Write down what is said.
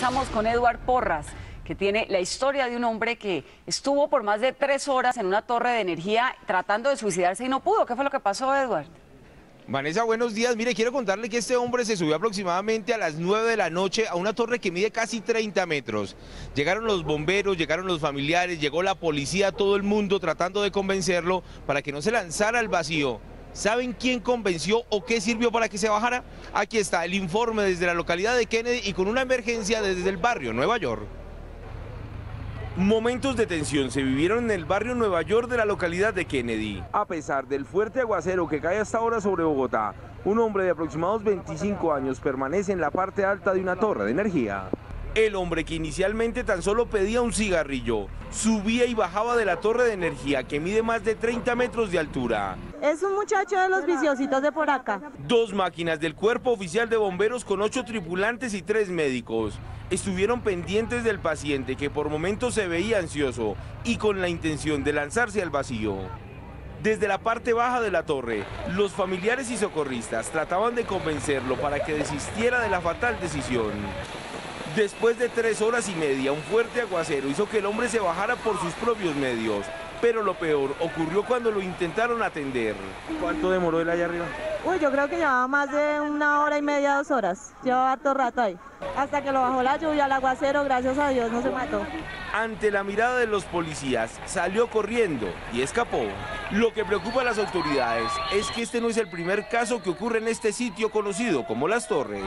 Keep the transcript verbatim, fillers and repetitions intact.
Comenzamos con Eduard Porras, que tiene la historia de un hombre que estuvo por más de tres horas en una torre de energía tratando de suicidarse y no pudo. ¿Qué fue lo que pasó, Eduard? Vanessa, buenos días. Mire, quiero contarle que este hombre se subió aproximadamente a las nueve de la noche a una torre que mide casi treinta metros. Llegaron los bomberos, llegaron los familiares, llegó la policía, todo el mundo tratando de convencerlo para que no se lanzara al vacío. ¿Saben quién convenció o qué sirvió para que se bajara? Aquí está el informe desde la localidad de Kennedy y con una emergencia desde el barrio Nueva York. Momentos de tensión se vivieron en el barrio Nueva York de la localidad de Kennedy. A pesar del fuerte aguacero que cae hasta ahora sobre Bogotá, un hombre de aproximados veinticinco años permanece en la parte alta de una torre de energía. El hombre, que inicialmente tan solo pedía un cigarrillo, subía y bajaba de la torre de energía que mide más de treinta metros de altura. Es un muchacho de los viciositos de por acá. Dos máquinas del Cuerpo Oficial de Bomberos con ocho tripulantes y tres médicos estuvieron pendientes del paciente, que por momentos se veía ansioso y con la intención de lanzarse al vacío. Desde la parte baja de la torre, los familiares y socorristas trataban de convencerlo para que desistiera de la fatal decisión. Después de tres horas y media, un fuerte aguacero hizo que el hombre se bajara por sus propios medios. Pero lo peor ocurrió cuando lo intentaron atender. ¿Cuánto demoró él allá arriba? Uy, yo creo que llevaba más de una hora y media, dos horas. Llevaba harto rato ahí. Hasta que lo bajó la lluvia, el aguacero, gracias a Dios, no se mató. Ante la mirada de los policías, salió corriendo y escapó. Lo que preocupa a las autoridades es que este no es el primer caso que ocurre en este sitio conocido como Las Torres.